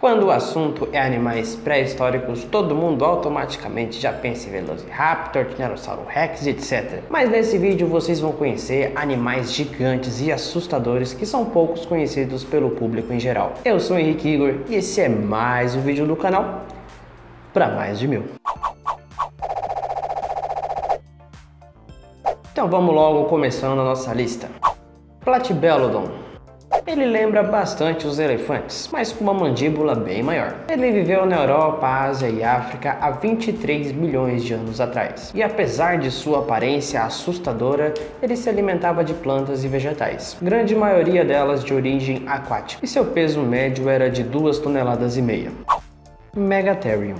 Quando o assunto é animais pré-históricos, todo mundo automaticamente já pensa em Velociraptor, Tyrannosaurus Rex, etc. Mas nesse vídeo vocês vão conhecer animais gigantes e assustadores que são poucos conhecidos pelo público em geral. Eu sou o Henrique Igor e esse é mais um vídeo do canal para Mais de Mil. Então vamos logo começando a nossa lista. Platybelodon. Ele lembra bastante os elefantes, mas com uma mandíbula bem maior. Ele viveu na Europa, Ásia e África há 23 milhões de anos atrás. E apesar de sua aparência assustadora, ele se alimentava de plantas e vegetais, grande maioria delas de origem aquática. E seu peso médio era de 2,5 toneladas. Megatherium.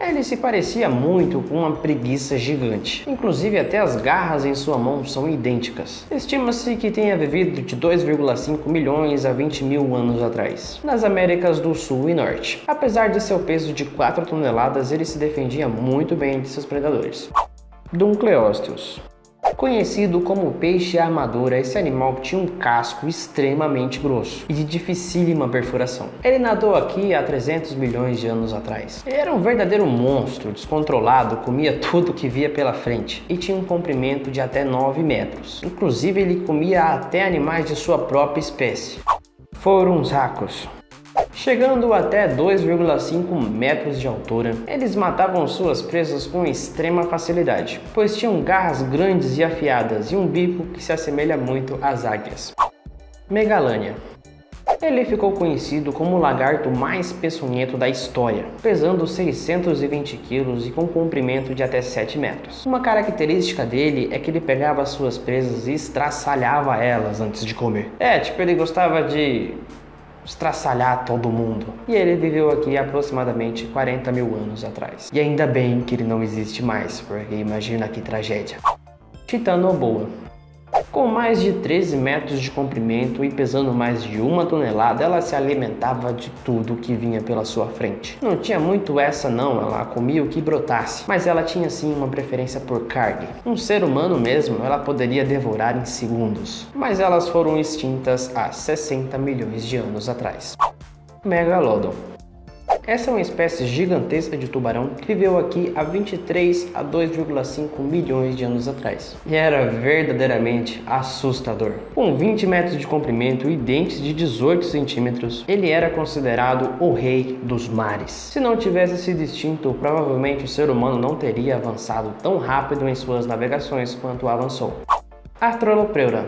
Ele se parecia muito com uma preguiça gigante, inclusive até as garras em sua mão são idênticas. Estima-se que tenha vivido de 2,5 milhões a 20 mil anos atrás, nas Américas do Sul e Norte. Apesar de seu peso de 4 toneladas, ele se defendia muito bem de seus predadores. Dunkleosteus. Conhecido como peixe armadura, esse animal tinha um casco extremamente grosso e de dificílima perfuração. Ele nadou aqui há 300 milhões de anos atrás. Ele era um verdadeiro monstro, descontrolado, comia tudo que via pela frente e tinha um comprimento de até 9 metros. Inclusive ele comia até animais de sua própria espécie. Phorusrhacos. Chegando até 2,5 metros de altura, eles matavam suas presas com extrema facilidade, pois tinham garras grandes e afiadas e um bico que se assemelha muito às águias. Megalânia. Ele ficou conhecido como o lagarto mais peçonhento da história, pesando 620 quilos e com comprimento de até 7 metros. Uma característica dele é que ele pegava suas presas e estraçalhava elas antes de comer. Ele gostava de estraçalhar todo mundo. E ele viveu aqui aproximadamente 40 mil anos atrás. E ainda bem que ele não existe mais, porque imagina que tragédia. Titanoboa. Com mais de 13 metros de comprimento e pesando mais de 1 tonelada, ela se alimentava de tudo que vinha pela sua frente. Não tinha muito essa não, ela comia o que brotasse, mas ela tinha sim uma preferência por carne. Um ser humano mesmo, ela poderia devorar em segundos, mas elas foram extintas há 60 milhões de anos atrás. Megalodon. Essa é uma espécie gigantesca de tubarão que viveu aqui há 23 a 2,5 milhões de anos atrás. E era verdadeiramente assustador. Com 20 metros de comprimento e dentes de 18 centímetros, ele era considerado o rei dos mares. Se não tivesse sido extinto, provavelmente o ser humano não teria avançado tão rápido em suas navegações quanto avançou. Arthropleura.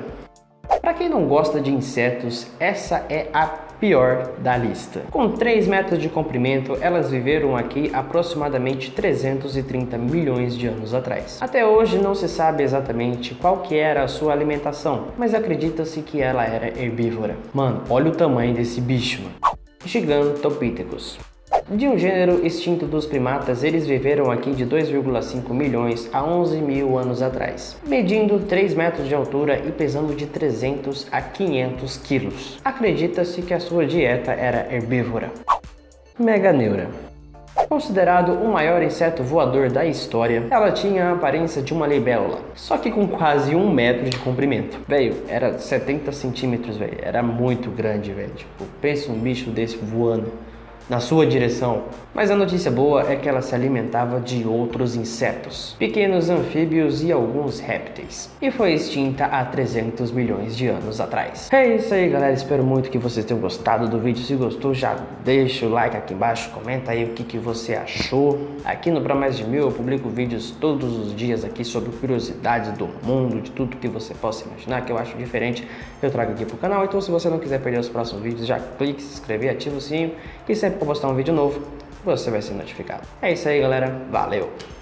Para quem não gosta de insetos, essa é a pior da lista. Com 3 metros de comprimento, elas viveram aqui aproximadamente 330 milhões de anos atrás. Até hoje não se sabe exatamente qual que era a sua alimentação, mas acredita-se que ela era herbívora. Mano, olha o tamanho desse bicho, mano. Gigantopithecus. De um gênero extinto dos primatas, eles viveram aqui de 2,5 milhões a 11 mil anos atrás, medindo 3 metros de altura e pesando de 300 a 500 quilos. Acredita-se que a sua dieta era herbívora. Meganeura. Considerado o maior inseto voador da história, ela tinha a aparência de uma libélula, só que com quase 1 metro de comprimento. Era 70 centímetros, era muito grande, Tipo, pensa um bicho desse voando na sua direção. Mas a notícia boa é que ela se alimentava de outros insetos, pequenos anfíbios e alguns répteis. E foi extinta há 300 milhões de anos atrás. É isso aí, galera. Espero muito que vocês tenham gostado do vídeo. Se gostou, já deixa o like aqui embaixo. Comenta aí o que você achou. Aqui no Pra Mais de Mil eu publico vídeos todos os dias aqui sobre curiosidades do mundo, de tudo que você possa imaginar que eu acho diferente, eu trago aqui pro canal. Então se você não quiser perder os próximos vídeos, já clique, se inscrever, ativa o sininho, que sempre que eu postar um vídeo novo, você vai ser notificado. É isso aí, galera. Valeu!